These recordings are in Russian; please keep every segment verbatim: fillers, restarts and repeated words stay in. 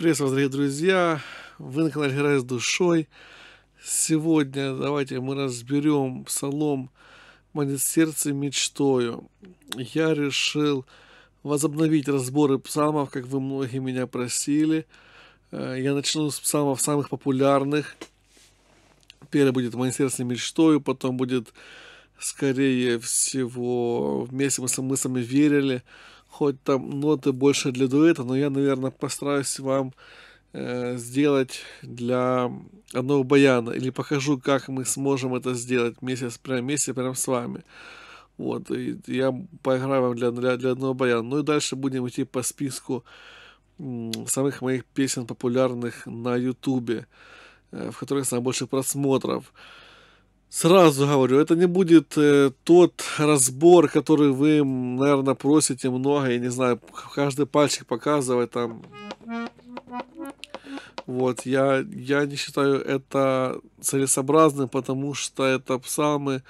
Приветствую вас, дорогие друзья! Вы на канале «Играй с душой». Сегодня давайте мы разберем псалом «Манит сердце мечтою». Я решил возобновить разборы псалмов, как вы многие меня просили. Я начну с псалмов самых популярных. Первый будет «Манит сердце мечтою», потом будет, скорее всего, «Вместе мы с мыслями верили». Хоть там ноты больше для дуэта, но я, наверное, постараюсь вам э, сделать для одного баяна. Или покажу, как мы сможем это сделать вместе, прям вместе, прям с вами. Вот, и я поиграю вам для, для, для одного баяна. Ну и дальше будем идти по списку м, самых моих песен популярных на ютубе, э, в которых самое больше просмотров. Сразу говорю, это не будет э, тот разбор, который вы, наверное, просите много, я не знаю, каждый пальчик показывать там. Вот, я, я не считаю это целесообразным, потому что это псалмы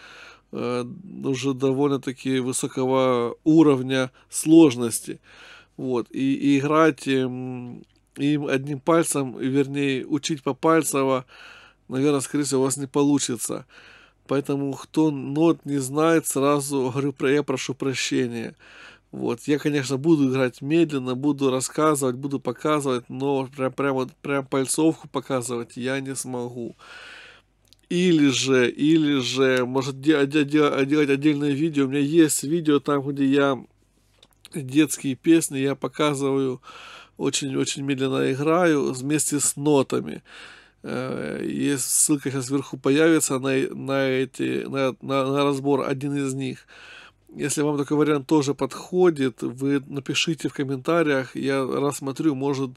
э, уже довольно-таки высокого уровня сложности. Вот, и, и играть им, им одним пальцем, вернее, учить по пальцево, наверное, скорее всего, у вас не получится. Поэтому, кто нот не знает, сразу говорю, я прошу прощения. Вот. Я, конечно, буду играть медленно, буду рассказывать, буду показывать, но прям, прям, прям пальцовку показывать я не смогу. Или же, или же, может, делать отдельное видео. У меня есть видео там, где я детские песни, я показываю, очень-очень медленно играю вместе с нотами. Есть ссылка, сейчас вверху появится на, на, эти, на, на, на разбор, один из них. Если вам такой вариант тоже подходит, вы напишите в комментариях, я рассмотрю, может,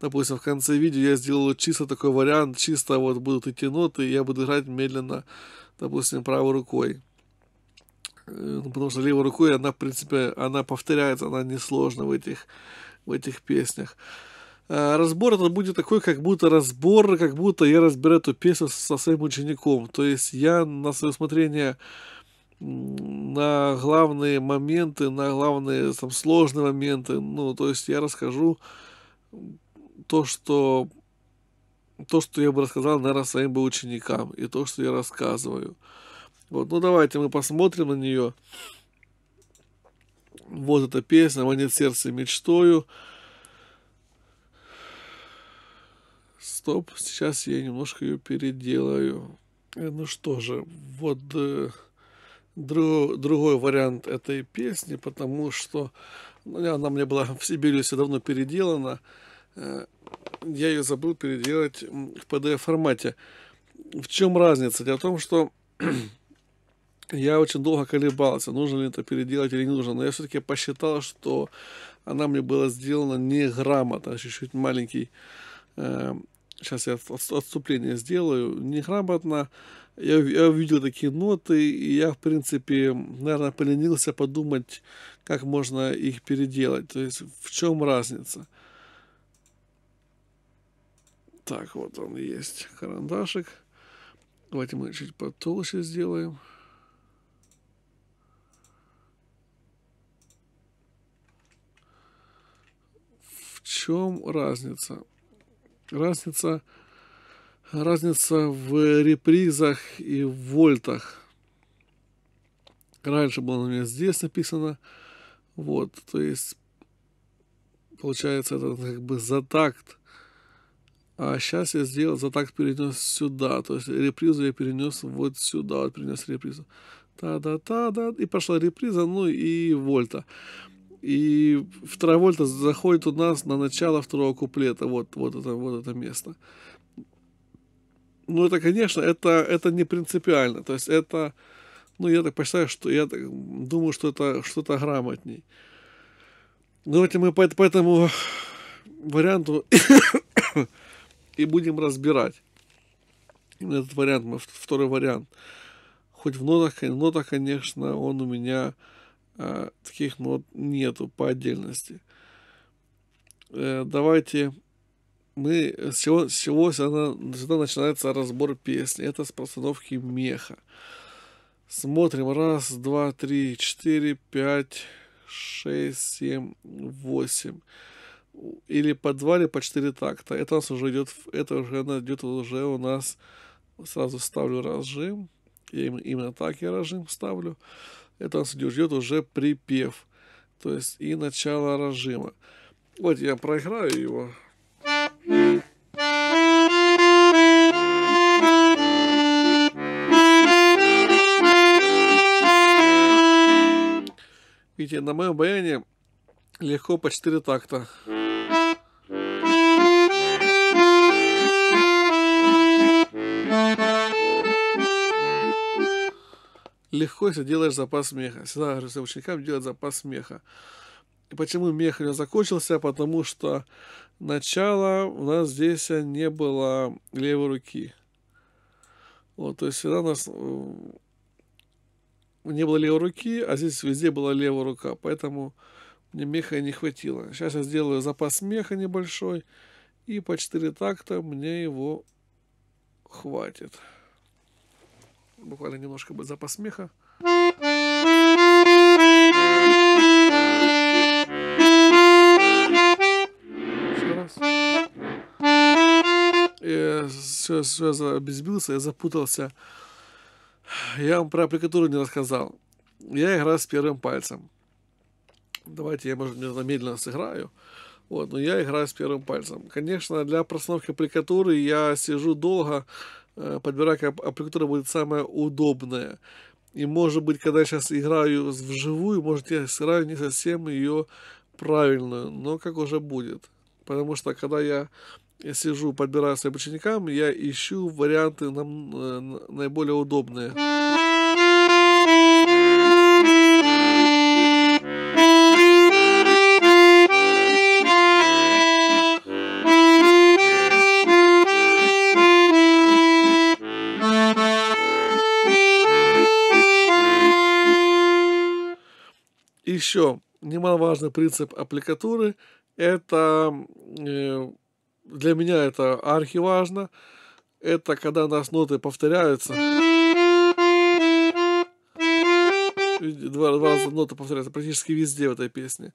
допустим, в конце видео я сделаю чисто такой вариант, чисто вот будут идти ноты, и я буду играть медленно, допустим, правой рукой. Потому что левой рукой она, в принципе, она повторяется, она несложна в этих, в этих песнях. Разбор это будет такой, как будто разбор, как будто я разбираю эту песню со своим учеником. То есть я на свое усмотрение, на главные моменты, на главные там, сложные моменты, ну, то есть я расскажу то, что, то, что я бы рассказал, наверное, своим бы ученикам, и то, что я рассказываю. Вот, ну, давайте мы посмотрим на нее. Вот эта песня «Манит сердце мечтою». Стоп, сейчас я немножко ее переделаю. Ну что же, вот э, друг, другой вариант этой песни, потому что ну, она мне была в Сибири все давно переделана. Э, я ее забыл переделать в пи ди эф формате. В чем разница? Дело в том, что я очень долго колебался, нужно ли это переделать или не нужно. Но я все-таки посчитал, что она мне была сделана неграмотно, чуть-чуть маленький. Э, Сейчас я отступление сделаю. Неграмотно. Я, я увидел такие ноты, и я, в принципе, наверное, поленился подумать, как можно их переделать. То есть, в чем разница? Так, вот он есть карандашик. Давайте мы чуть потолще сделаем. В чем разница? Разница, разница в репризах и в вольтах. Раньше было у меня здесь написано. Вот, то есть, получается, это как бы за такт. А сейчас я сделал, за такт перенес сюда. То есть, репризу я перенес вот сюда. Вот, перенес репризу. Та-да-та-да. И пошла реприза, ну и вольта. И вторая вольта заходит у нас на начало второго куплета. Вот, вот, это, вот это место. Ну, это, конечно, это, это не принципиально. То есть это, ну, я так посчитаю, что я так думаю, что это что-то грамотней. Давайте мы по, по этому варианту и будем разбирать. Именно этот вариант, второй вариант. Хоть в нотах, в нотах, конечно, он у меня... А, таких нот нету по отдельности. Э, давайте мы с чего, с чего всегда, всегда начинается разбор песни. Это с постановки меха. Смотрим. Раз, два, три, четыре, пять, шесть, семь, восемь. или по два, или по четыре такта. Это у нас уже идет, это уже идет уже у нас, сразу ставлю разжим, я именно так я разжим ставлю. Это у нас идет уже припев, то есть и начало разжима. Вот я проиграю его. Видите, на моем баяне легко по четыре такта. Легко, если делаешь запас смеха. Всегда говорю своим ученикам делать запас смеха. И почему мех у меня закончился? Потому что начало у нас здесь не было левой руки. Вот, то есть всегда у нас не было левой руки, а здесь везде была левая рука, поэтому мне меха не хватило. Сейчас я сделаю запас меха небольшой, и по четыре такта мне его хватит. Буквально немножко будет запас меха. Еще раз. Я все, все обезбился, я запутался. Я вам про аппликатуру не рассказал. Я играю с первым пальцем. Давайте я, может, медленно сыграю. Вот, но я играю с первым пальцем. Конечно, для простановки аппликатуры я сижу долго, подбираю, какая аппликатура будет самая удобная. И, может быть, когда я сейчас играю вживую, может, я сыграю не совсем ее правильную. Но как уже будет. Потому что, когда я... Я сижу, подбираю своим ученикам, я ищу варианты нам наиболее удобные. Еще немаловажный принцип аппликатуры – это... Э, Для меня это архиважно. Это когда у нас ноты повторяются. Два, два раза ноты повторяются практически везде в этой песне.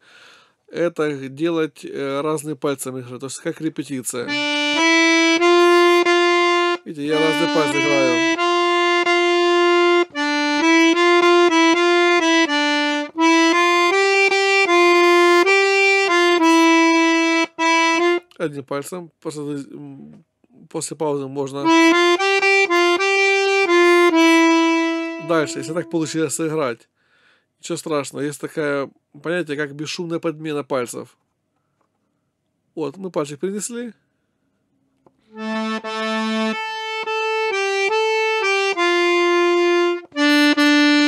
Это делать разными пальцами. То есть как репетиция. Видите, я разные пальцы играю. Одним пальцем, после, после паузы можно дальше, если так получилось сыграть. Ничего страшного, есть такое понятие, как бесшумная подмена пальцев. Вот, мы пальчик перенесли.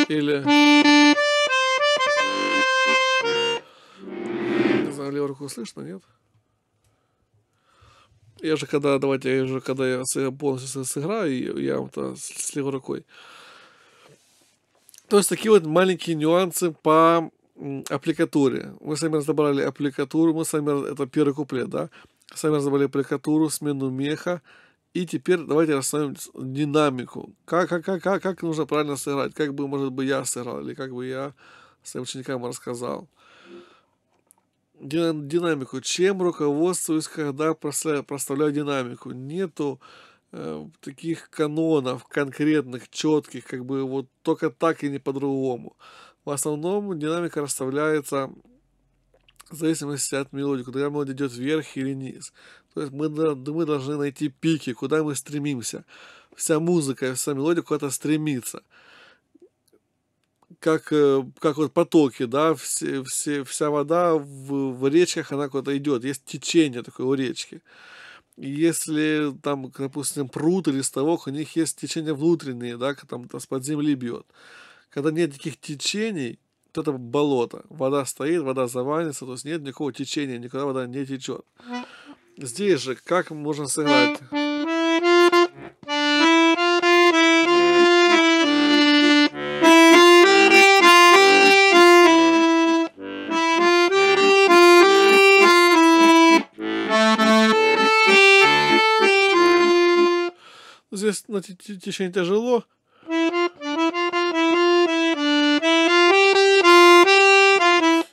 Или... Не знаю, левую руку слышно, нет? Я же когда, давайте, я же когда я полностью сыграю, я вот с левой рукой. То есть такие вот маленькие нюансы по аппликатуре. Мы сами разобрали аппликатуру, мы сами, это первый куплет, да? Сами разобрали аппликатуру, смену меха. И теперь давайте расставим динамику. Как, как, как, как нужно правильно сыграть? Как бы, может быть, я сыграл, или как бы я своим ученикам рассказал. Динамику. Чем руководствуюсь, когда проставляю динамику? Нету э, таких канонов конкретных, четких, как бы вот только так и не по-другому. В основном динамика расставляется в зависимости от мелодии, куда мелодия идет вверх или вниз. То есть мы, мы должны найти пики, куда мы стремимся. Вся музыка, вся мелодия куда-то стремится. Как, как вот потоки, да, все, все, вся вода в, в речках, она куда-то идет, есть течение такое у речки. Если там, допустим, пруд или ставок, у них есть течения внутренние, да, там, там под земли бьет. Когда нет таких течений, то это болото, вода стоит, вода завалится, то есть нет никакого течения, никуда вода не течет. Здесь же, как можно сыграть... Здесь на течение тяжело.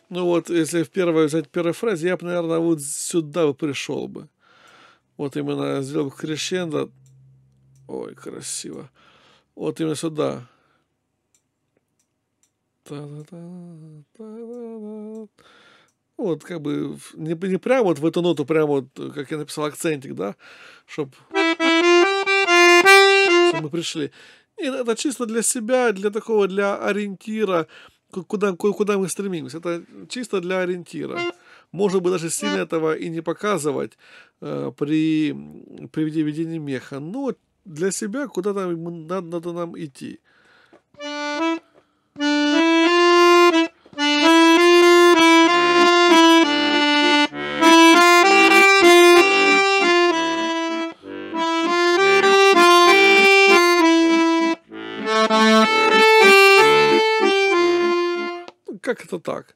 Ну вот, вот если в первой взять первой фразе, я бы, наверное, вот сюда бы пришел бы. Вот именно сделал бы крещендо. Ой, красиво. Вот именно сюда. Вот как бы не, не прямо вот в эту ноту, прямо вот, как я написал, акцентик, да, чтобы чтоб мы пришли. И это чисто для себя, для такого, для ориентира, куда, куда мы стремимся. Это чисто для ориентира. Может быть, даже сильно этого и не показывать э, при, при ведении меха. Но для себя куда-то надо, надо нам идти. Как это так?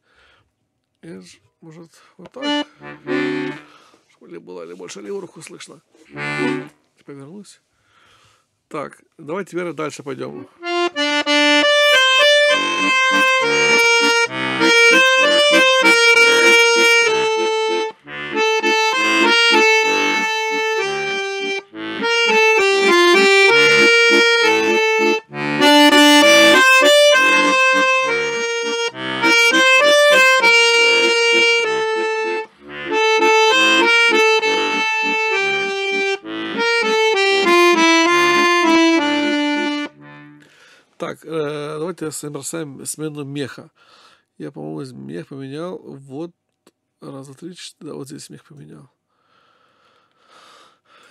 Может, вот так? Чтобы ли было, ли больше левую руку слышно. Повернусь. Так, давайте теперь дальше пойдем. Так, э, давайте собираем смену меха. Я, по-моему, мех поменял. Вот, раз, два, три, четыре. Да, вот здесь мех поменял.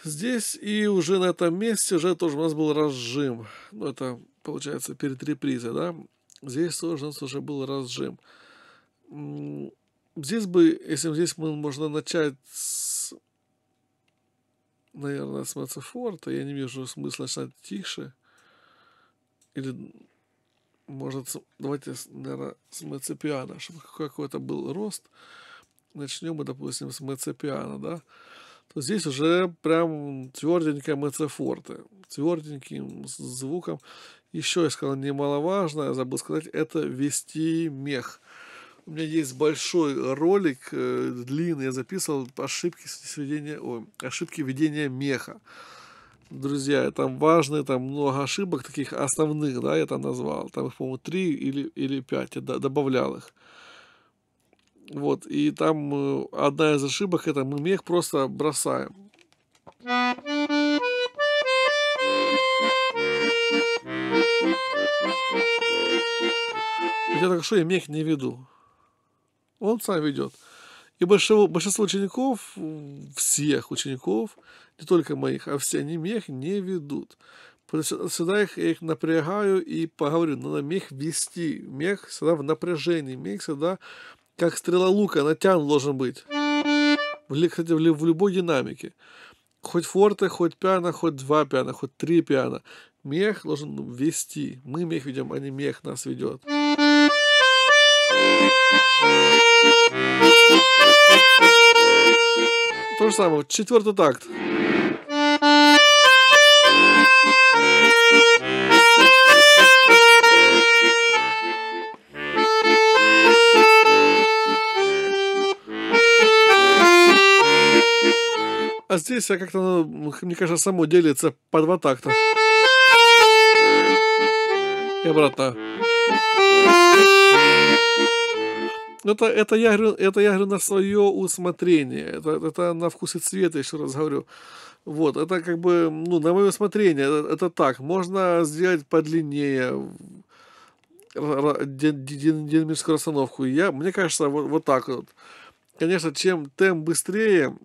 Здесь и уже на этом месте уже тоже у нас был разжим. Ну, это, получается, перед репризой, да? Здесь тоже у нас уже был разжим. Здесь бы, если здесь мы можно начать с, наверное, с мацефорта. Я не вижу смысла начинать тише. Или, может, давайте, наверное, с мецепиано, чтобы какой-то был рост. Начнем мы, допустим, с мецепиано, да? То здесь уже прям тверденькая мецефорте. Тверденьким звуком. Еще я сказал, немаловажно, я забыл сказать, это вести мех. У меня есть большой ролик, длинный, я записывал ошибки сведения, ой, ошибки ведения меха. Друзья, там важны, там много ошибок таких основных, да, я там назвал. Там их, по-моему, три или, или пять, я добавлял их. Вот, и там одна из ошибок, это мы мех просто бросаем. Я так что я мех не веду. Он сам ведет. И большинство, большинство учеников, всех учеников, не только моих, а все они мех не ведут. Сюда их, я их напрягаю и поговорю, надо мех вести. Мех всегда в напряжении, мех всегда как стрела лука, натянут должен быть. Кстати, в любой динамике. Хоть форте, хоть пиано, хоть два пиано, хоть три пиано. Мех должен вести. Мы мех ведем, а не мех нас ведет. То же самое, четвертый такт. А здесь я как-то, мне кажется, само делится по два такта. И обратно. Это, это, я говорю, это я говорю на свое усмотрение, это, это на вкус и цвет, еще раз говорю. Вот, это как бы, ну, на мое усмотрение, это, это так. Можно сделать подлиннее динамическую расстановку. Я, мне кажется, вот, вот так вот. Конечно, чем темп быстрее,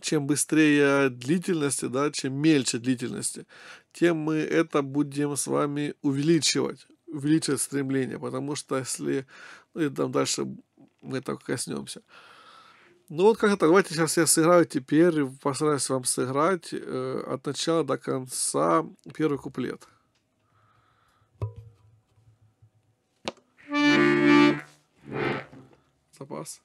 чем быстрее длительности, да, чем мельче длительности, тем мы это будем с вами увеличивать. Увеличивать стремление, потому что если... Ну, и там дальше мы так коснемся. Ну, вот как-то. Давайте сейчас я сыграю теперь, постараюсь вам сыграть э, от начала до конца первый куплет. Запас.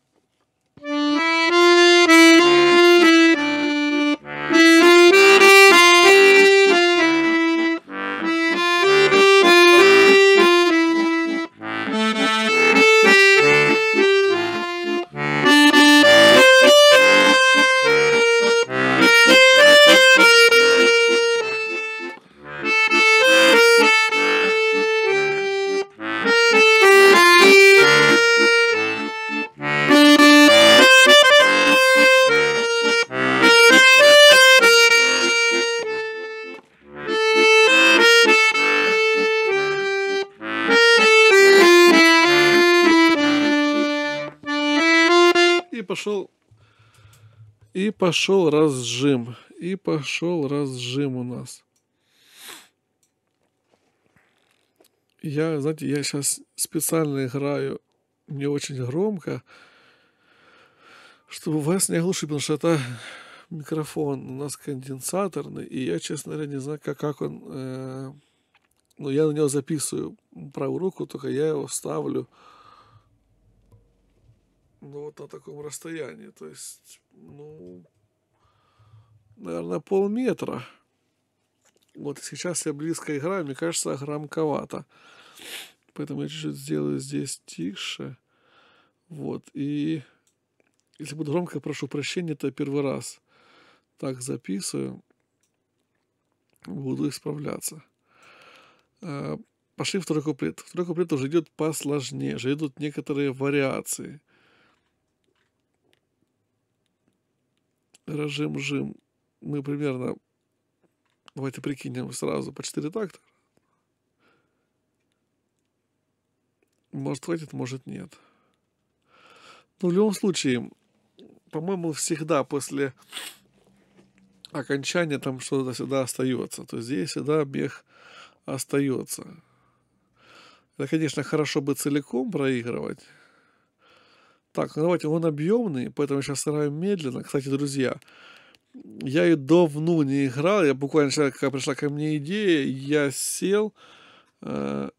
пошел, и пошел разжим, и пошел разжим у нас. Я, знаете, я сейчас специально играю не очень громко, чтобы вас не оглушить, потому что это микрофон у нас конденсаторный, и я, честно говоря, не знаю, как, как он... Э, ну, я на него записываю правую руку, только я его ставлю ну, вот на таком расстоянии, то есть, ну, наверное, полметра. Вот сейчас я близко играю, мне кажется, громковато. Поэтому я чуть-чуть сделаю здесь тише. Вот, и... Если буду громко, прошу прощения, это первый раз так записываю. Буду исправляться. Пошли второй куплет. Второй куплет уже идет посложнее. Уже идут некоторые вариации. Режим-жим. Мы примерно... Давайте прикинем сразу по четыре такта. Может хватит, может нет. Но в любом случае... По-моему, всегда после окончания там что-то всегда остается. То есть здесь всегда бег остается. Это, конечно, хорошо бы целиком проигрывать. Так, ну давайте, он объемный, поэтому я сейчас играю медленно. Кстати, друзья, я и давно не играл. Я буквально, когда пришла ко мне идея, я сел... Э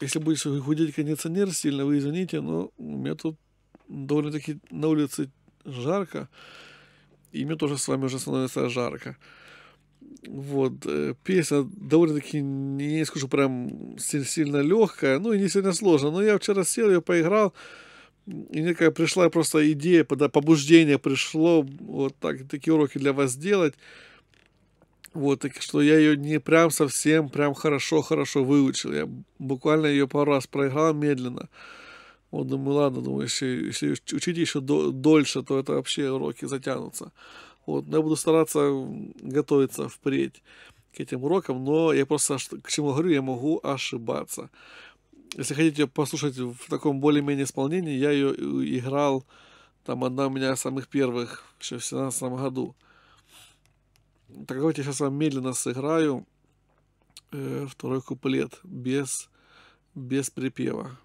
Если будешь худеть кондиционер сильно, вы извините, но у меня тут довольно-таки на улице жарко, и мне тоже с вами уже становится жарко. Вот, песня довольно-таки, не скажу, прям сильно легкая, ну и не сильно сложная, но я вчера сел, я поиграл, и некая пришла просто идея, побуждение пришло, вот так, такие уроки для вас делать, вот, так что я ее не прям совсем, прям хорошо-хорошо выучил, я буквально ее пару раз проиграл медленно. Вот, думаю, ладно, думаю, если, если учить еще до, дольше, то это вообще уроки затянутся. Вот, но я буду стараться готовиться впредь к этим урокам, но я просто, к чему говорю, я могу ошибаться. Если хотите послушать в таком более-менее исполнении, я ее играл, там, одна у меня из самых первых, еще в две тысячи семнадцатом году. Так, давайте я сейчас вам медленно сыграю э, второй куплет без, без припева.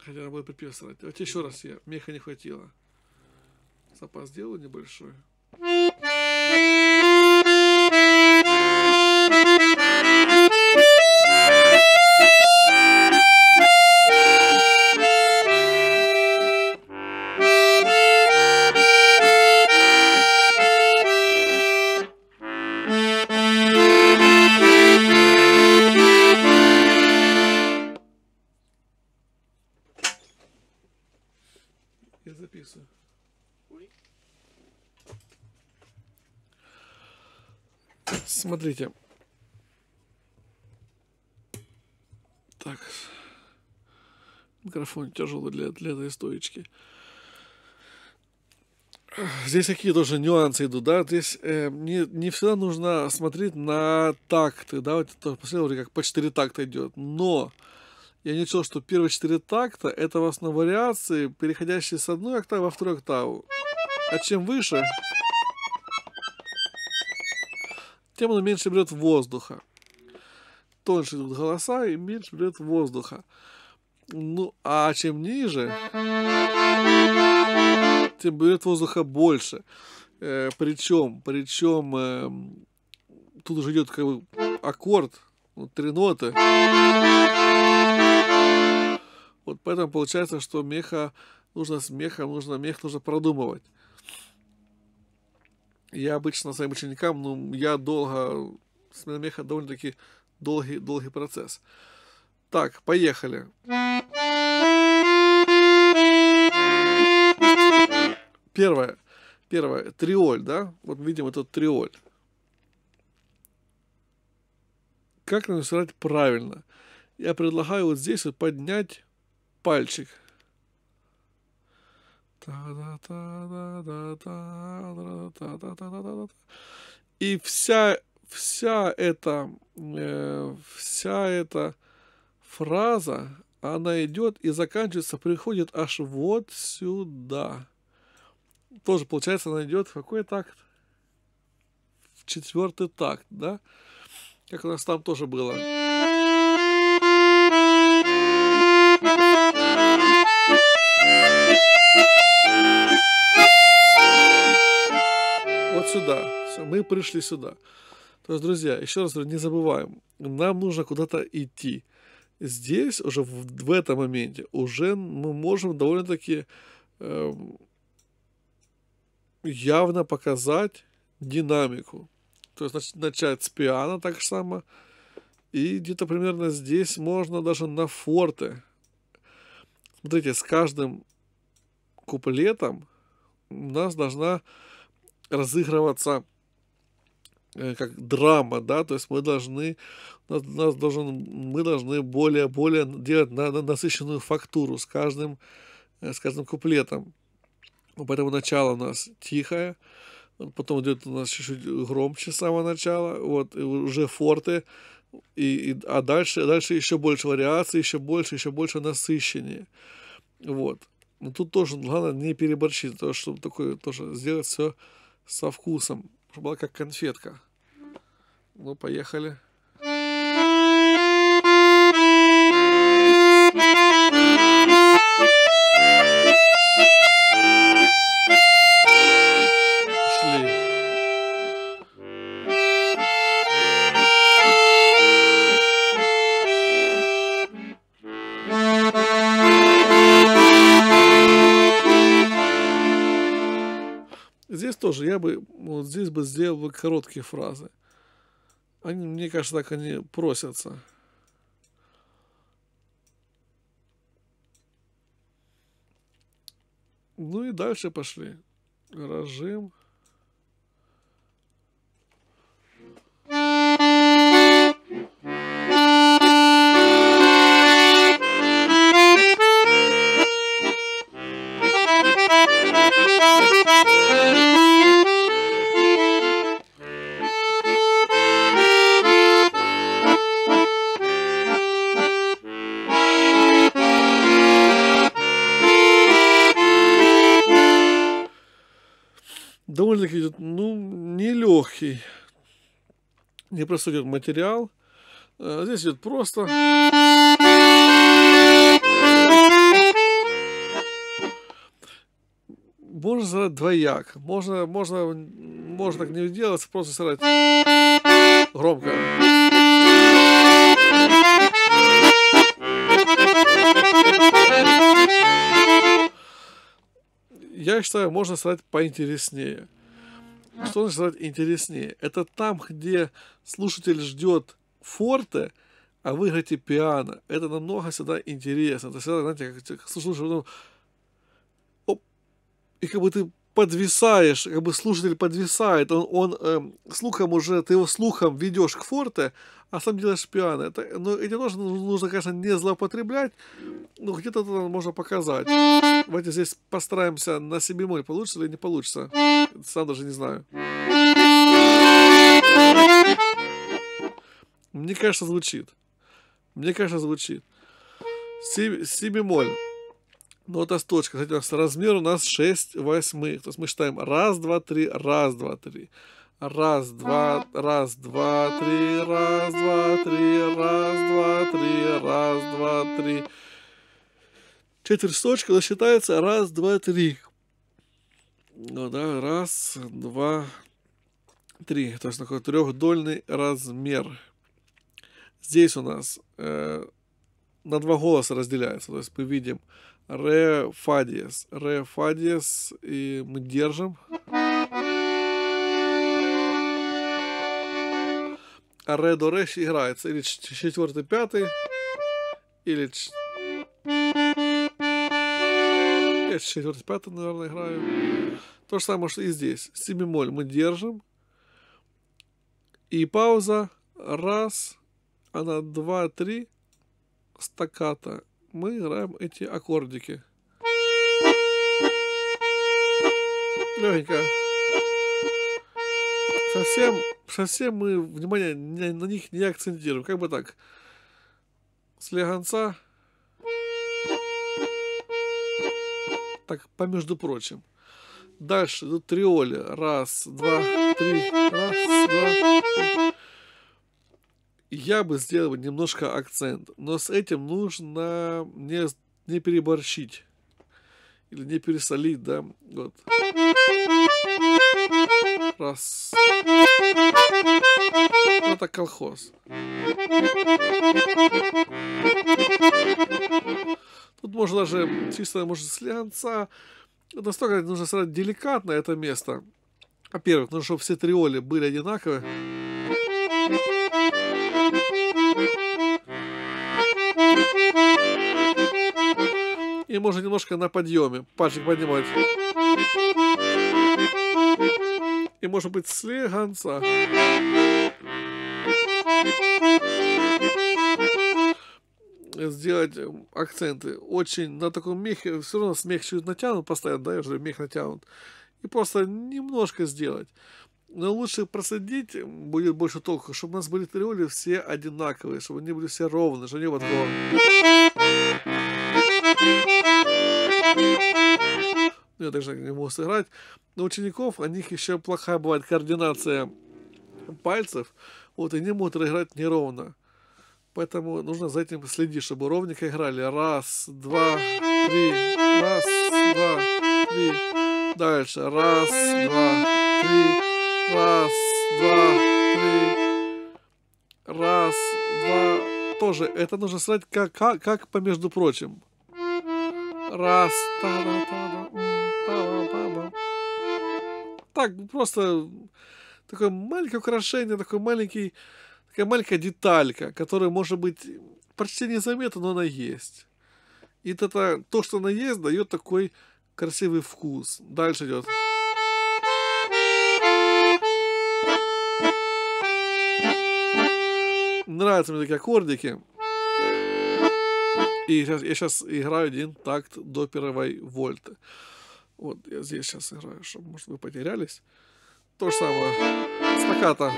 Хотя надо было припев срать. Давайте еще раз я. Меха не хватило. Запас сделаю небольшой. Я записываю. Смотрите. Так. Микрофон тяжелый для, для этой стоечки. Здесь какие тоже нюансы идут, да? Здесь э, не, не всегда нужно смотреть на такты, да? Вот это посмотрите, как по четыре такта идет. Но я не чувствовал, что первые четыре такта это в основном вариации, переходящие с одной октавы во вторую октаву. А чем выше... тем он меньше берет воздуха. Тоньше идут голоса и меньше берет воздуха. Ну, а чем ниже, тем берет воздуха больше. Э, причем, причем э, тут уже идет как бы аккорд, вот, три ноты. Вот поэтому получается, что меха нужно с мехом, нужно мех нужно продумывать. Я обычно своим ученикам, ну, я долго... Смена меха довольно-таки долгий-долгий процесс. Так, поехали. Первое. Первое. Триоль, да? Вот видим этот триоль. Как нарисовать правильно? Я предлагаю вот здесь вот поднять пальчик. И вся, вся эта, э, вся эта фраза, она идет и заканчивается, приходит аж вот сюда. Тоже получается, она идет в какой такт? В четвертый такт, да? Как у нас там тоже было. Вот сюда. Все, мы пришли сюда. То есть, друзья, еще раз говорю, не забываем, нам нужно куда-то идти. Здесь уже в, в этом моменте уже мы можем довольно-таки э, явно показать динамику. То есть нач, начать с пиано так же само. И где-то примерно здесь можно даже на форте. Смотрите, с каждым куплетом у нас должна разыгрываться как драма, да, то есть мы должны, нас должен, мы должны более, более делать на, на насыщенную фактуру с каждым, с каждым куплетом. Поэтому начало у нас тихое, потом идет у нас чуть-чуть громче с самого начала, вот, и уже форте, и, и, а дальше, дальше еще больше вариаций, еще больше, еще больше насыщеннее, вот. Но тут тоже главное не переборщить, потому что такое тоже сделать все со вкусом. Была как конфетка. Ну, поехали. Шли. Здесь тоже я бы вот здесь бы сделал бы короткие фразы. Они, мне кажется, так они просятся. Ну и дальше пошли. Режим. Довольно-таки идет, ну, нелегкий. Не просто идет материал. А здесь идет просто. Можно сыграть двояк. Можно, можно, можно так не делать, просто сыграть громко. Я считаю, можно сыграть поинтереснее. Что значит сыграть интереснее? Это там, где слушатель ждет форте, а вы играете пиано. Это намного всегда интересно. Это всегда, знаете, как слушаешь, потом... И как бы ты подвисаешь, как бы слушатель подвисает, он, он эм, слухом уже, ты его слухом ведешь к форте, а сам делаешь пиано. Это, ну, этим нужно, нужно, конечно, не злоупотреблять, но где-то это можно показать. Давайте здесь постараемся на си бемоль, получится или не получится. Сам даже не знаю. Мне кажется, звучит. Мне кажется, звучит. Си, си бемоль. Но вот точка, кстати, у нас размер у нас шесть восьмых. То есть мы считаем раз, два, три, раз, два, три. Раз, два, раз, два, три, раз, два, три, раз, два, три, раз, два, три. Четверть точка, она считается раз, два, три. Ну да, раз, два, три. То есть такой трехдольный размер. Здесь у нас э, на два голоса разделяется. То есть мы видим ре, фа диез, ре, фа диез, и мы держим. А ре до ре играется или четвертый, пятый, или шесть, четыре, пятый, наверное, играю. То же самое, что и здесь. Си бемоль мы держим. И пауза. Раз. Она два, три. Стаккато. Мы играем эти аккордики. Легенько. Совсем, совсем мы внимание на них не акцентируем. Как бы так. Слегонца. Так, по между прочим. Дальше идут триоли. Раз, два, три. Раз, два, три. Я бы сделал немножко акцент. Но с этим нужно не, не переборщить. Или не пересолить, да? Вот. Раз. Это колхоз. Тут можно даже чисто, может, слегонца. Настолько нужно сразу деликатно это место. Во-первых, нужно, чтобы все триоли были одинаковые. И можно немножко на подъеме пальчик поднимать. И может быть слегонца. Сделать акценты. Очень на таком мехе, все равно смех чуть натянут постоянно, да, я уже мех натянут. И просто немножко сделать. Но лучше просадить, будет больше толку, чтобы у нас были триоли все одинаковые, чтобы они были все ровные, чтобы не было такого. Ну, я даже не могу сыграть. Но учеников, у них еще плохая бывает координация пальцев, вот, и не могут играть неровно. Поэтому нужно за этим следить, чтобы ровненько играли. Раз, два, три. Раз, два, три. Дальше. Раз, два, три. Раз, два, три. Раз, два. Тоже это нужно срать как, как, как по между прочим. Раз. Так, просто такое маленькое украшение, такой маленький... Такая маленькая деталька, которая может быть почти незаметна, но она есть. И это, то, что она есть, дает такой красивый вкус. Дальше идет. Нравятся мне такие аккордики. И сейчас, я сейчас играю один такт до первой вольты. Вот, я здесь сейчас играю, чтобы, может, вы потерялись. То же самое. Стаккато.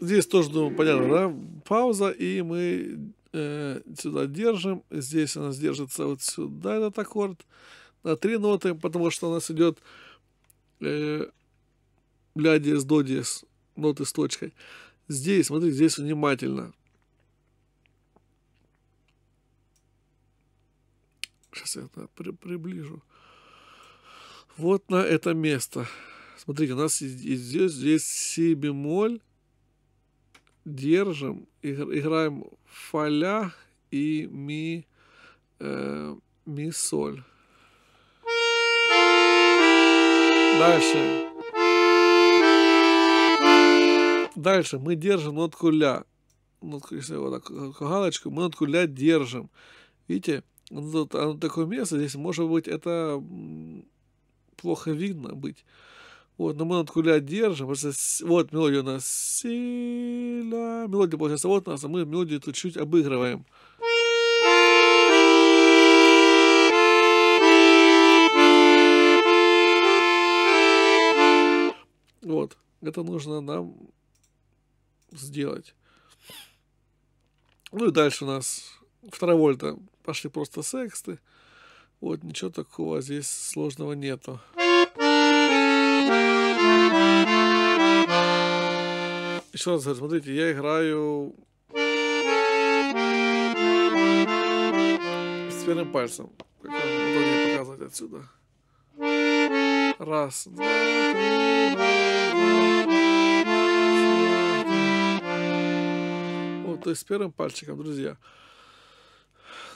Здесь тоже, думаю, понятно, да? Пауза, и мы э, сюда держим. Здесь у нас держится вот сюда этот аккорд на три ноты, потому что у нас идет э, ля диез, до диез, ноты с точкой. Здесь, смотрите, здесь внимательно. Сейчас я это при приближу. Вот на это место. Смотрите, у нас и здесь, здесь си бемоль. Держим. Играем фа-ля и ми, э, ми соль. Дальше. Дальше мы держим нотку ля. Нотку, если вот так, галочку, мы нотку ля держим. Видите? Тут оно такое место, здесь может быть это плохо видно быть. Вот, но мы нотку ля держим. Вот мелодия у нас си, ля. Мелодия получается вот у нас, а мы мелодию тут чуть обыгрываем. Вот, это нужно нам сделать. Ну и дальше у нас вторая вольта. Пошли просто сексты. Вот, ничего такого здесь сложного нету. Еще раз говорю, смотрите, я играю с первым пальцем. Удобнее показывать отсюда. Раз, два, три, два, три. Вот, то есть с первым пальчиком, друзья.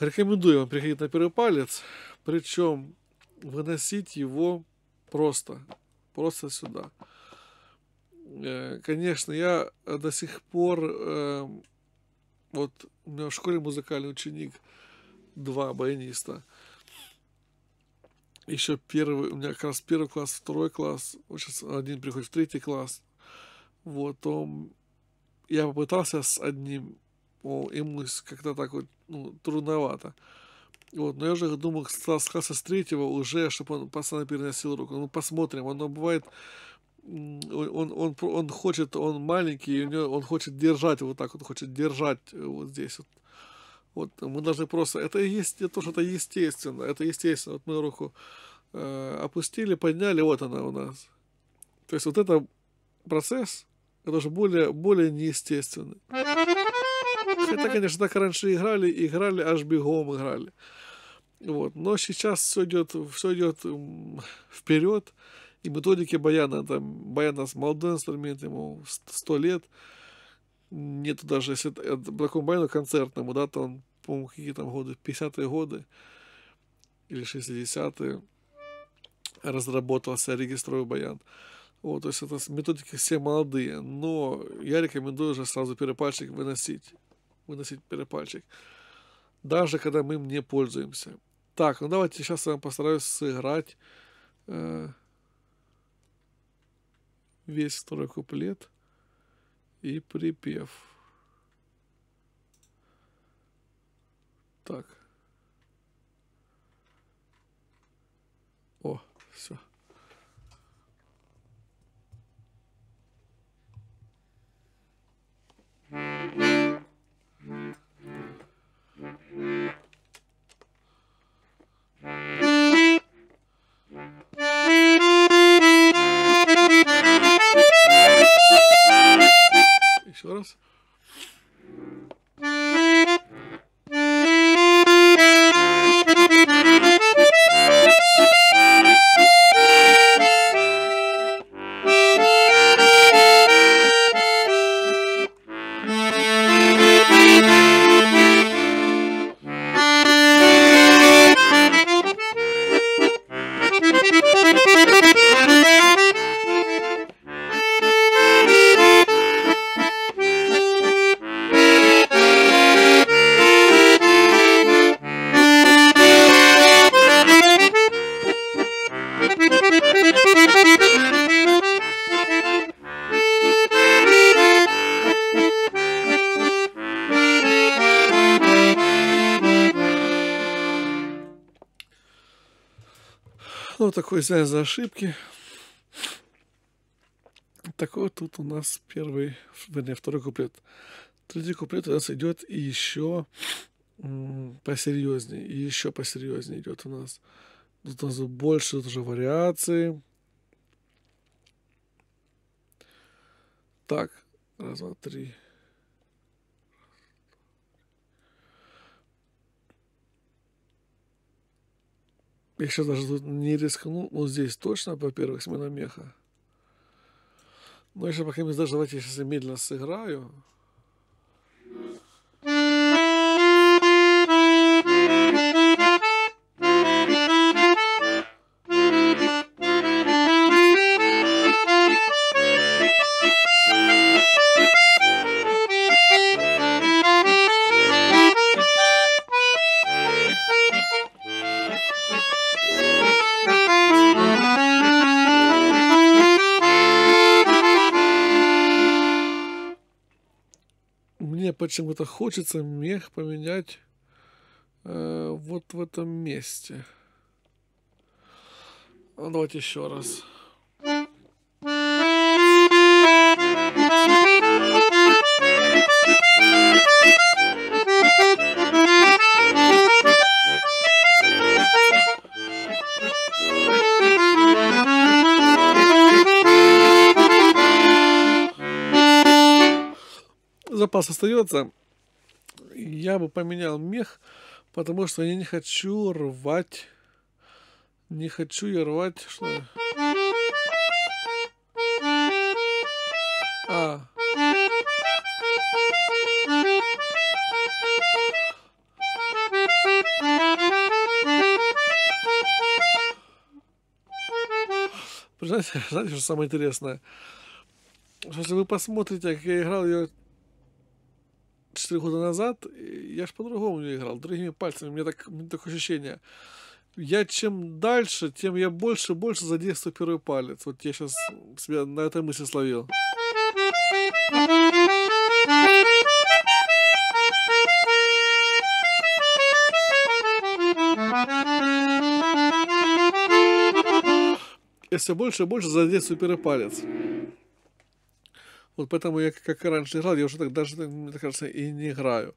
Рекомендую вам приходить на первый палец, причем выносить его просто, просто сюда. Конечно, я до сих пор, вот у меня в школе музыкальный ученик, два баяниста. Еще первый, у меня как раз первый класс, второй класс, вот сейчас один приходит в третий класс. Вот, он, я попытался с одним, о, ему как-то так вот, ну, трудновато. Вот, но я уже думал, с, с класса с третьего уже, чтобы он пацан переносил руку. Ну, посмотрим, он бывает, он, он, он, он хочет, он маленький, и у него, он хочет держать вот так вот, хочет держать вот здесь вот. Вот, мы должны просто, это и есть, это тоже, это естественно, это естественно. Вот мы руку э, опустили, подняли, вот она у нас. То есть вот это процесс, это уже более, более неестественный. Хотя, конечно, так раньше играли, играли, аж бегом играли. Вот, но сейчас все идет, все идет вперед, и методики баяна, там, баяна с молодым инструментом, ему сто лет. Нету даже, если такому баяну концертному, да, то он, по-моему, какие там годы, пятидесятые годы или шестидесятые разработался регистровый баян. Вот, то есть это методики все молодые, но я рекомендую уже сразу перепальчик выносить, выносить перепальчик, даже когда мы им не пользуемся. Так, ну давайте сейчас я вам постараюсь сыграть э, весь второй куплет и припев. Так. О, все. Еще раз. Такой извиняюсь за ошибки. Такой тут у нас первый, вернее, второй куплет. Третий куплет у нас идет и еще посерьезнее, и еще посерьезнее идет у нас. Тут у нас больше уже вариаций. Так, раз, два, три. Я сейчас даже тут не рискну, вот здесь точно, во-первых, смена меха. Но еще пока даже давайте я сейчас медленно сыграю. Почему-то хочется мех поменять э, вот в этом месте. Ну, давайте еще раз. Запас остается. Я бы поменял мех, потому что я не хочу рвать, не хочу я рвать, что я... А. Знаете, знаете, что самое интересное? Что если вы посмотрите, как я играл ее четыре года назад, я ж по-другому не играл, другими пальцами. У меня, так, у меня такое ощущение. Я чем дальше, тем я больше и больше задействую первый палец. Вот я сейчас себя на этой мысли словил. Я все больше и больше задействую первый палец. Вот поэтому я, как и раньше играл, я уже так даже, мне кажется, и не играю.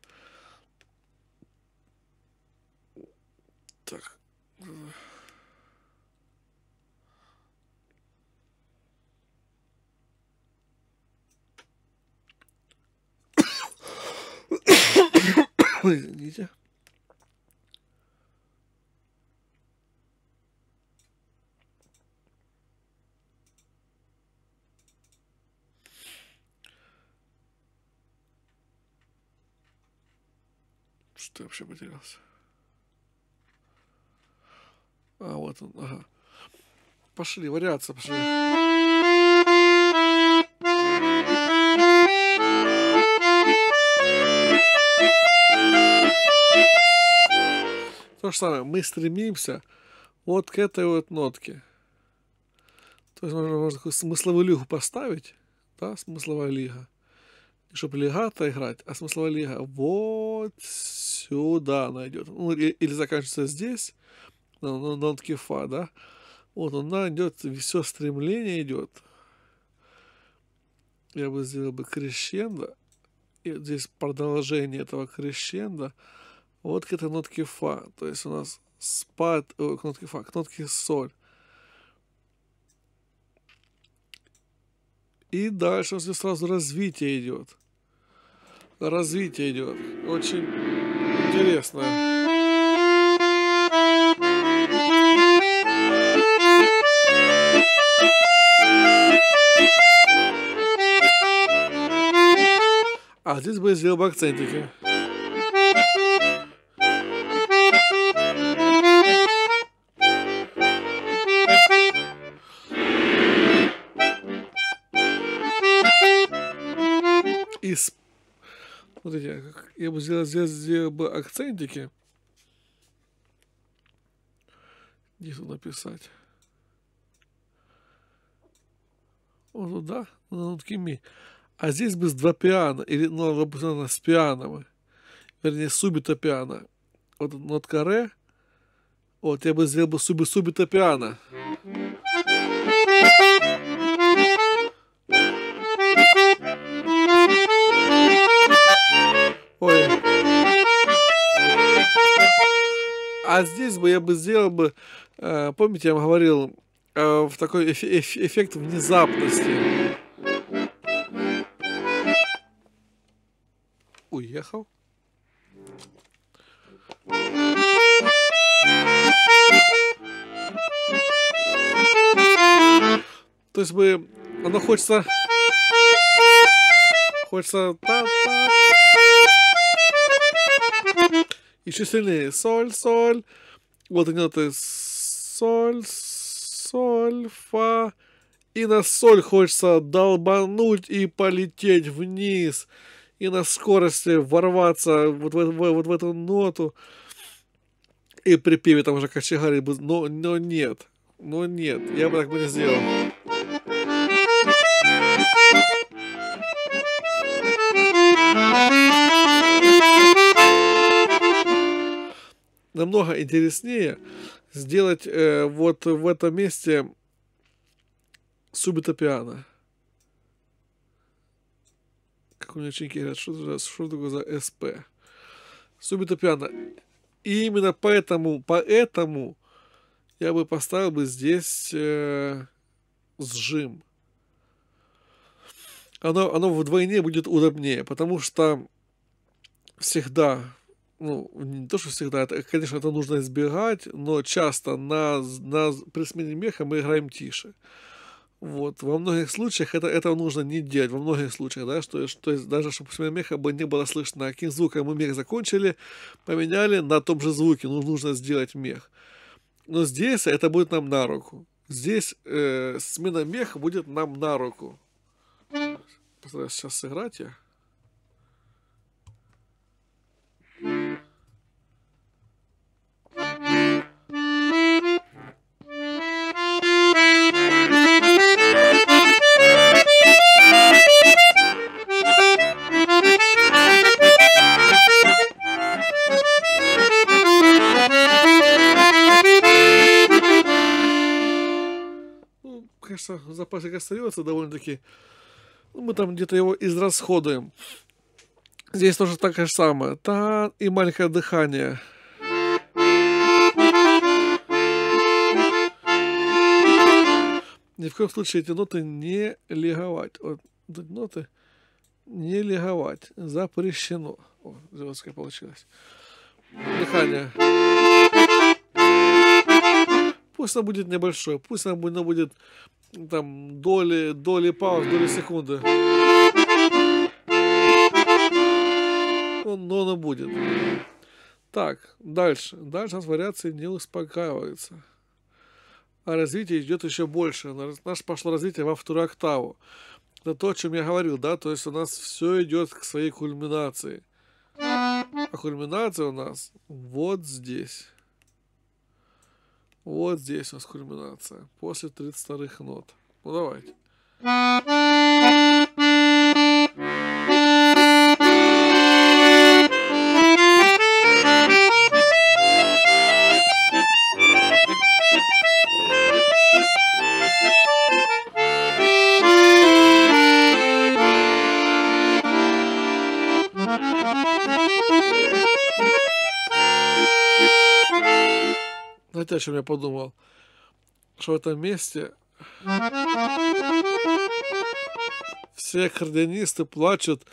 Так. Извините. Что я вообще потерялся? А, вот он, ага. Пошли, вариация, пошли. То же самое, мы стремимся вот к этой вот нотке. То есть можно, можно такую смысловую лигу поставить, да, смысловая лига. Чтобы легато играть, а смысловая лига вот сюда найдет. Ну, или, или заканчивается здесь. На, на, на нотке фа, да? Вот она идет, все стремление идет. Я бы сделал бы крещендо. И вот здесь продолжение этого крещендо. Вот к этой нотке фа. То есть у нас спад... О, к нотке фа, к нотке соль. И дальше здесь сразу развитие идет. Развитие идет. Очень интересно. А здесь бы я сделал бы акцентики. И с... Смотрите, я бы сделал здесь сделал бы акцентики. Где тут написать? Вот туда, на нотке ми. А здесь бы с два пиано, или, ну, допустим, с пианом, вернее, субито пиано. Вот нотка ре, вот я бы сделал бы суби субито пиано. Ой. А здесь бы я бы сделал бы, э, помните, я вам говорил, э, в такой эф- эф- эффект внезапности. Уехал. То есть бы оно хочется, хочется та -та. Еще сильнее соль, соль. Вот у него ты соль, соль, фа. И на соль хочется долбануть и полететь вниз. И на скорости ворваться вот в, в, вот в эту ноту. И припеве там уже кочегарили бы. Но, но нет. Но нет. Я бы так бы не сделал. Намного интереснее сделать э, вот в этом месте субито пиано. Как у меня ученики говорят, что, что такое за СП? Субито пиано. И именно поэтому, поэтому я бы поставил бы здесь э, сжим. Оно, оно вдвойне будет удобнее, потому что всегда, ну, не то, что всегда, это, конечно, это нужно избегать, но часто на, на, при смене меха мы играем тише. Вот, во многих случаях это, этого нужно не делать, во многих случаях, да, что, что даже чтобы смена меха бы не было слышно, каким звуком мы мех закончили, поменяли на том же звуке, ну, нужно сделать мех. Но здесь это будет нам на руку. Здесь э, смена мех будет нам на руку. Постараюсь сейчас сыграть я. Запасик остается довольно-таки. Ну, мы там где-то его израсходуем. Здесь тоже так же самое. Та и маленькое дыхание. Ни в коем случае эти ноты не леговать. Вот эти ноты не леговать. Запрещено. О, звездка получилась. Дыхание. Пусть она будет небольшое. Пусть она будет... Там доли, доли пауз, доли секунды. Но оно будет. Так, дальше. Дальше у нас вариации не успокаиваются. А развитие идет еще больше. Наше пошло развитие во вторую октаву. Это то, о чем я говорил, да? То есть у нас все идет к своей кульминации. А кульминация у нас вот здесь. Вот здесь у нас кульминация. После тридцати вторых нот. Ну давайте. Знаете, о чем я подумал? Что в этом месте все аккордеонисты плачут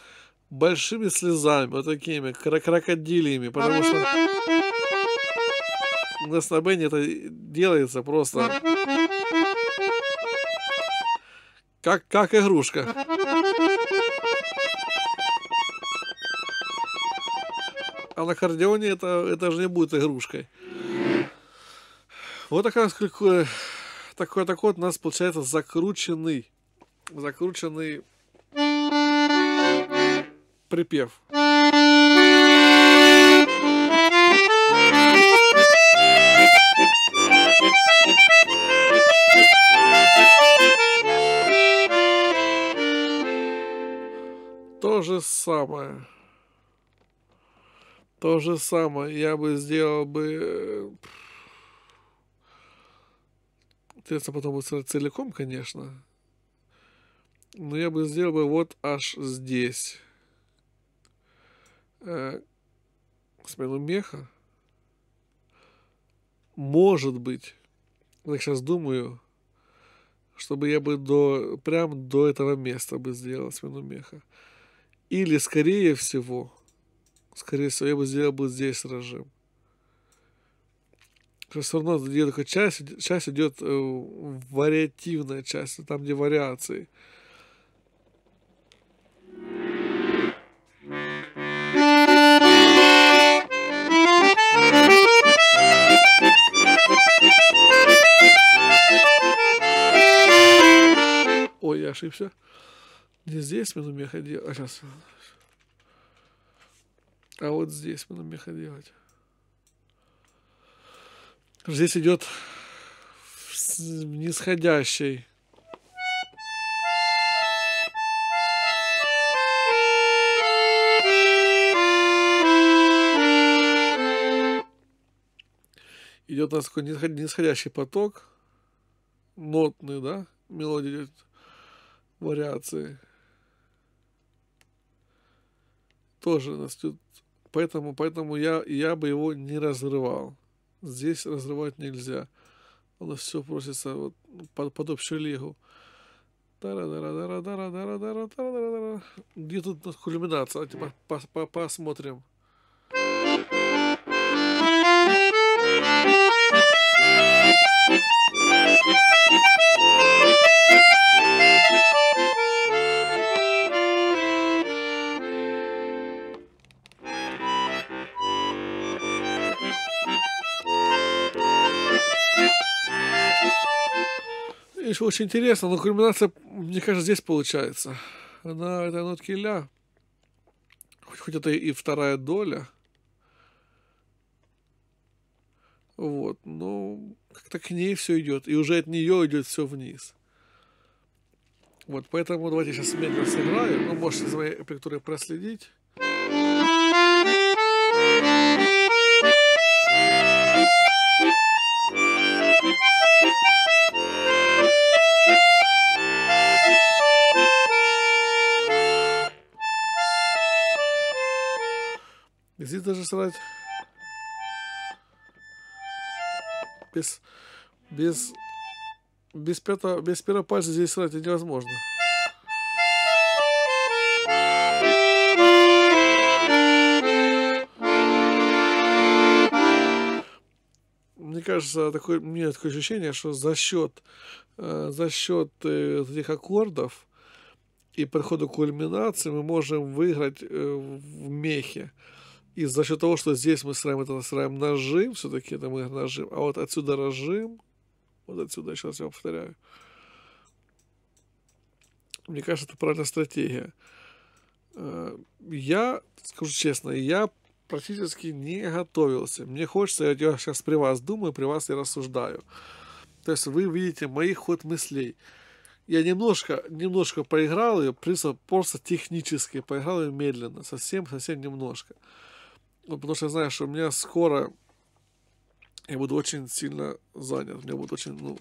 большими слезами, вот такими, крокодильями, потому что на снабене это делается просто как, как игрушка. А на аккордеоне это, это же не будет игрушкой. Вот такой, такой, такой, такой у нас получается закрученный, закрученный припев. То же самое. То же самое я бы сделал бы... Интересно потом будет целиком, конечно. Но я бы сделал бы вот аж здесь. Э, смену меха. Может быть. Я сейчас думаю, чтобы я бы до, прям до этого места бы сделал смену меха. Или, скорее всего, скорее всего, я бы сделал бы здесь разжим. Все равно где только часть, часть идет э, вариативная часть, там где вариации. Ой, я ошибся. Не здесь смену меха делать, а сейчас. А вот здесь смену меха делать. Здесь идет нисходящий. Идет у нас такой нисходящий поток. Нотный, да? Мелодия идет. Вариации. Тоже у нас тут. Поэтому, поэтому я, я бы его не разрывал. Здесь разрывать нельзя. Оно все просится вот под, под общую лигу. Где тут кульминация? Типа, по, по, посмотрим. Конечно, очень интересно, но кульминация, мне кажется, здесь получается. На этой нотке ля. Хоть, хоть это и вторая доля. Вот, но как-то к ней все идет. И уже от нее идет все вниз. Вот, поэтому давайте сейчас медленно сыграю. Ну, можете за моей аппетитурой проследить. Здесь даже срать без, без, без, пятого, без первого пальца здесь срать невозможно. Мне кажется, такое, мне такое ощущение, что за счет, э, за счет э, этих аккордов и подхода к кульминации мы можем выиграть э, в мехе. И за счет того, что здесь мы сраем, это сраем нажим, все-таки это мы нажим, а вот отсюда разжим, вот отсюда, еще раз я повторяю. Мне кажется, это правильная стратегия. Я, скажу честно, я практически не готовился. Мне хочется, я сейчас при вас думаю, при вас я рассуждаю. То есть вы видите мой ход мыслей. Я немножко, немножко поиграл ее, просто технически поиграл ее медленно, совсем-совсем немножко. Потому что я знаю, что у меня скоро я буду очень сильно занят. У меня будут очень, ну,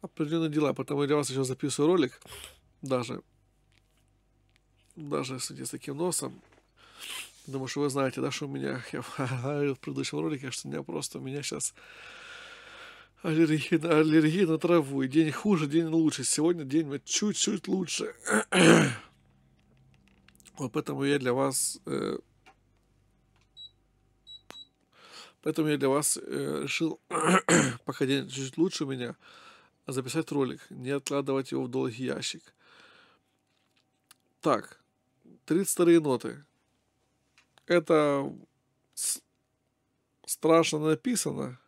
определенные дела. Поэтому я для вас еще записываю ролик. Даже, даже с таким носом. Думаю, что вы знаете, да, что у меня, я говорил в предыдущем ролике, что у меня просто, у меня сейчас аллергия, аллергия на траву. И день хуже, день лучше. Сегодня день чуть-чуть лучше. Вот поэтому я для вас... Э, Поэтому я для вас э, решил, пока день чуть-чуть лучше у меня, записать ролик, не откладывать его в долгий ящик. Так, тридцать вторые ноты. Это страшно написано,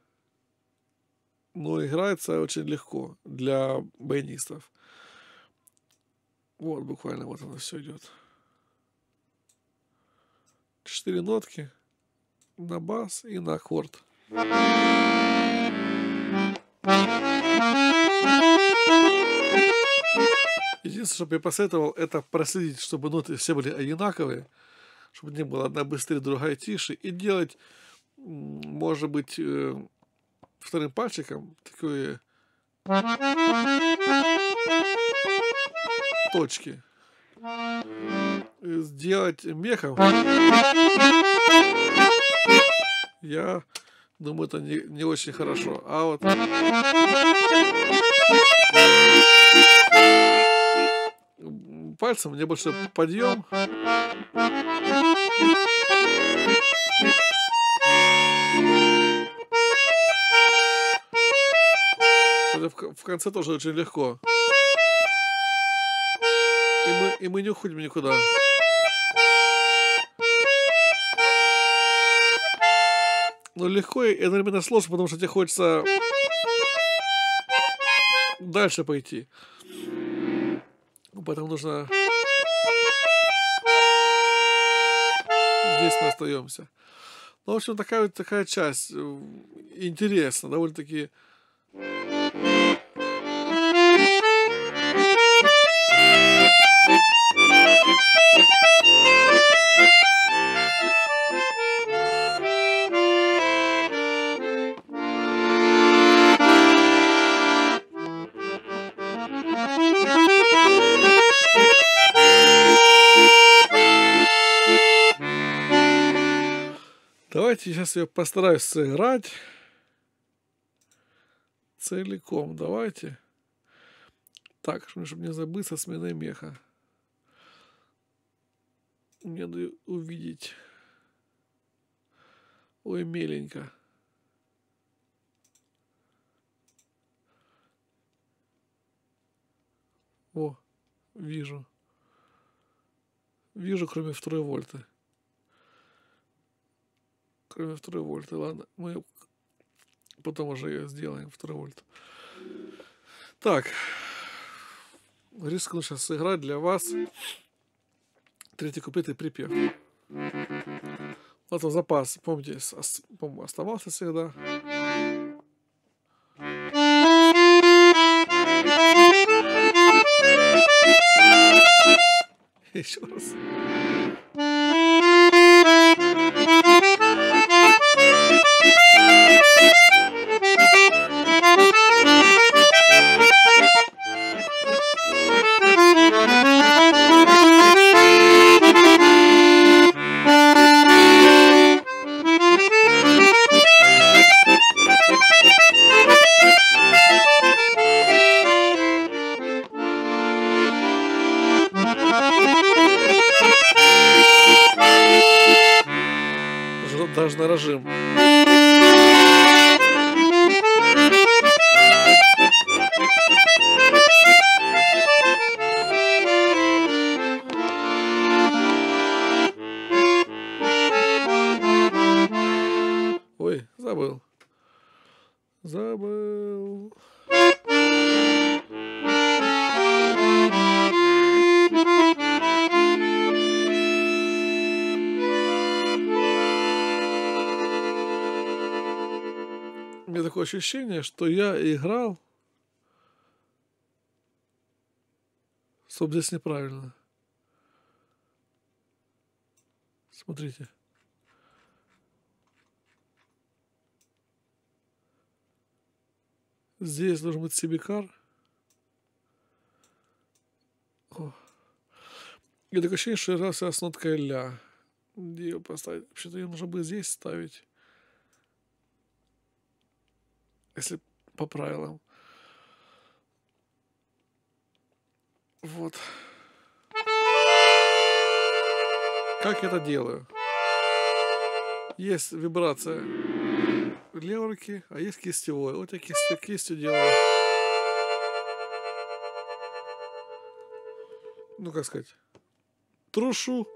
но играется очень легко для баянистов. Вот, буквально вот оно все идет. Четыре нотки. На бас и на аккорд. Единственное, что я посоветовал, это проследить, чтобы ноты все были одинаковые, чтобы не было одна быстрее, другая тише, и делать, может быть, вторым пальчиком такие точки. Сделать мехом. Я думаю, это не, не очень хорошо. А вот пальцем мне больше подъем. Это в, в конце тоже очень легко. И мы, и мы не уходим никуда. Но легко и одновременно сложно, потому что тебе хочется дальше пойти. Поэтому нужно... Здесь мы остаемся. Ну, в общем, такая вот такая часть. Интересно, довольно-таки... Давайте сейчас я постараюсь сыграть целиком. Давайте. Так, чтобы не забыть со сменой меха. Мне надо увидеть. Ой, меленько. О, вижу. Вижу, кроме второй вольты. Кроме второй вольты. Ладно, мы потом уже ее сделаем, второй вольт. Так, рискну сейчас сыграть для вас третий куплет и припев. Вот он, запас, помните, по-моему, оставался всегда. Еще раз. Даже на режим. Ой, забыл. Забыл. Такое ощущение, что я играл, чтобы здесь неправильно. Смотрите. Здесь должен быть сибикар. О. И такое ощущение, что я играл с ноткой ля. Где ее поставить? Вообще-то ее нужно бы здесь ставить. Если по правилам. Вот. Как я это делаю? Есть вибрация левой руки, а есть кистевой. Вот я кистью, кистью делаю. Ну, как сказать, трушу.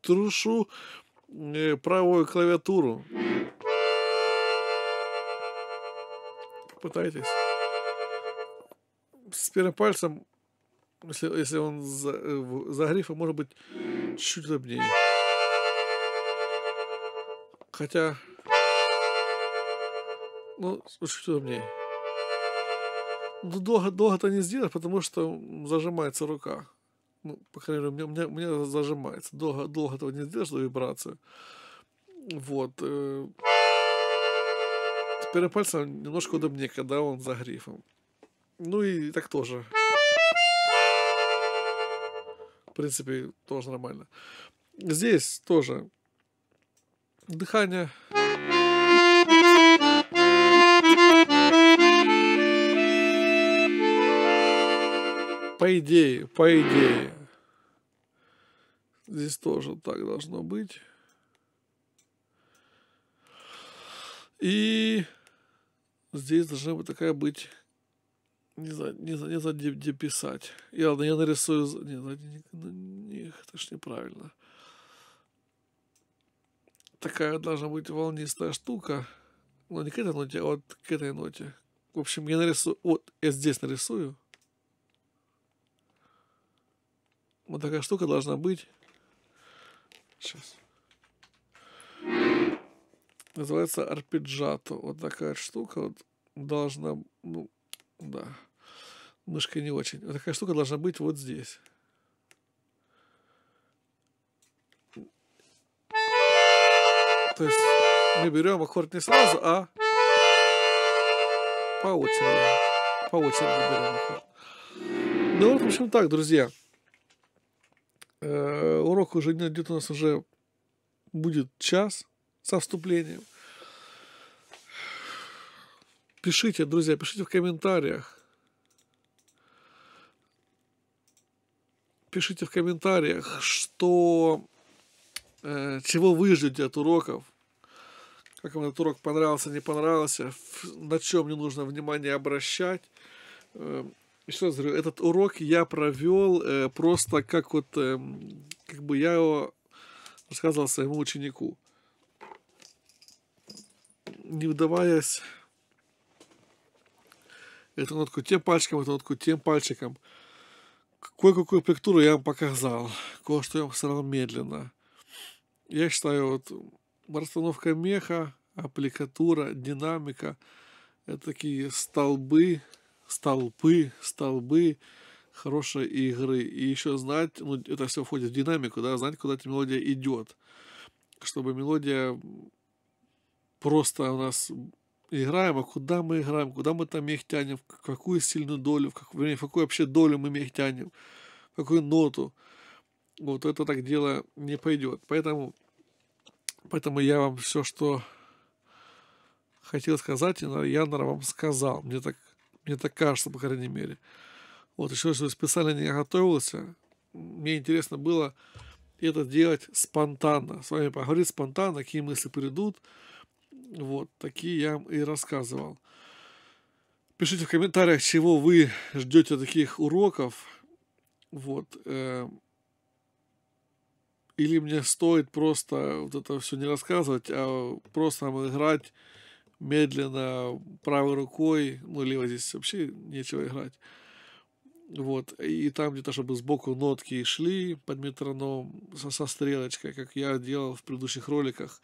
Трушу правую клавиатуру. Пытайтесь. С первым пальцем, если, если он за, за грифом, может быть чуть удобнее. Хотя, ну, чуть удобнее. Долго, долго это не сделать, потому что зажимается рука. Ну, по крайней мере, у меня, у меня зажимается. Долго, долго этого не сделаешь, вибрацию. Вот. Первым пальцем немножко удобнее, когда он за грифом. Ну и так тоже. В принципе, тоже нормально. Здесь тоже дыхание. По идее, по идее. Здесь тоже так должно быть. И... здесь должна быть такая быть, не знаю, не знаю, не знаю где, где писать. Я, ладно, я нарисую, не, не, не, это ж неправильно. Такая должна быть волнистая штука, но не к этой ноте, а вот к этой ноте. В общем, я нарисую, вот я здесь нарисую. Вот такая штука должна быть. Сейчас. Называется арпеджато. Вот такая штука вот должна... Ну, да. Мышка не очень. Вот такая штука должна быть вот здесь. То есть мы берем аккорд не сразу, а по очереди. По очереди берем аккорд. Ну, вот, в общем, так, друзья. Э-э- урок уже идет, у нас уже будет час. Со вступлением. Пишите, друзья, пишите в комментариях. Пишите в комментариях, что, э, чего вы ждете от уроков. Как вам этот урок понравился, не понравился. На чем не нужно внимание обращать. Э, еще раз говорю, этот урок я провел э, просто как вот, э, как бы я его рассказывал своему ученику. Не вдаваясь эту нотку тем пальчиком, эту нотку тем пальчиком. Кое-какую апплектуру я вам показал, кое-что я вам сыграл медленно. Я считаю, вот расстановка меха, аппликатура, динамика, это такие столбы, столпы, столбы хорошей игры. И еще знать, ну это все входит в динамику, да, знать, куда эта мелодия идет. Чтобы мелодия просто у нас играем, а куда мы играем, куда мы там мех тянем, в какую сильную долю, в какую, в какую вообще долю мы мех тянем, в какую ноту. Вот это так дело не пойдет. Поэтому, поэтому я вам все, что хотел сказать, я вам сказал. Мне так, мне так кажется, по крайней мере. Вот еще что специально не готовился. Мне интересно было это делать спонтанно. С вами поговорить спонтанно, какие мысли придут. Вот, такие я вам и рассказывал. Пишите в комментариях, чего вы ждете таких уроков. Вот. Э, или мне стоит просто вот это все не рассказывать, а просто там играть медленно, правой рукой. Ну, лево здесь вообще нечего играть. Вот. И там где-то, чтобы сбоку нотки шли под метроном со, со стрелочкой, как я делал в предыдущих роликах.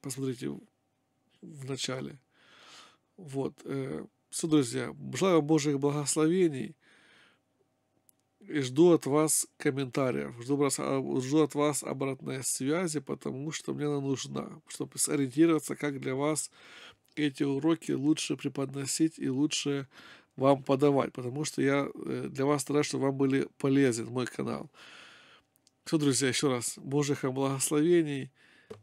Посмотрите в начале. Вот. Все, друзья, желаю Божьих благословений. И жду от вас комментариев. Жду, жду от вас обратной связи, потому что мне она нужна. Чтобы сориентироваться, как для вас эти уроки лучше преподносить и лучше вам подавать. Потому что я для вас стараюсь, чтобы вам были полезен мой канал. Все, друзья, еще раз. Божьих вам благословений.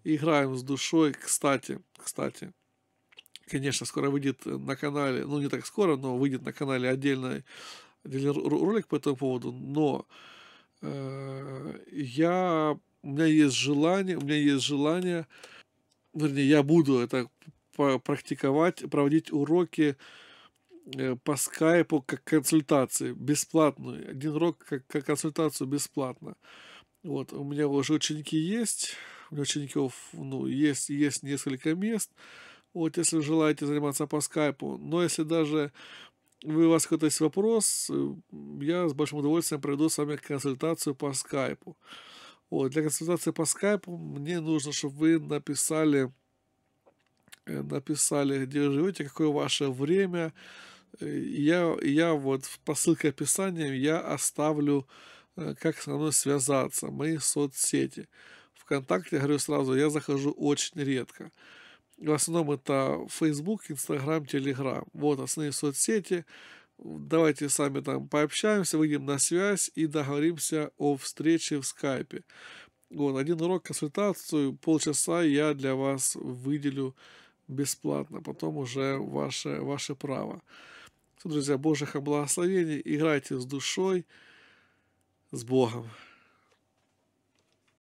Играем с душой. Кстати, кстати, конечно, скоро выйдет на канале, ну не так скоро, но выйдет на канале отдельный, отдельный ролик по этому поводу. Но э, я, у меня есть желание, у меня есть желание, вернее, я буду это практиковать, проводить уроки по скайпу как консультации, бесплатную. Один урок как, как консультацию бесплатно. Вот, у меня уже ученики есть, у меня учеников, ну, есть, есть несколько мест, вот, если вы желаете заниматься по скайпу, но если даже вы, у вас какой-то есть вопрос, я с большим удовольствием проведу с вами консультацию по скайпу. Вот, для консультации по скайпу мне нужно, чтобы вы написали, написали, где вы живете, какое ваше время, я, я вот по ссылке описания я оставлю, как со мной связаться, мои соцсети. ВКонтакте, я говорю сразу, я захожу очень редко. В основном это Facebook, Instagram, Telegram. Вот основные соцсети. Давайте сами там пообщаемся, выйдем на связь и договоримся о встрече в Skype. Вот, один урок, консультацию, полчаса я для вас выделю бесплатно. Потом уже ваше, ваше право. Все, друзья, Божьих благословений. Играйте с душой. С Богом!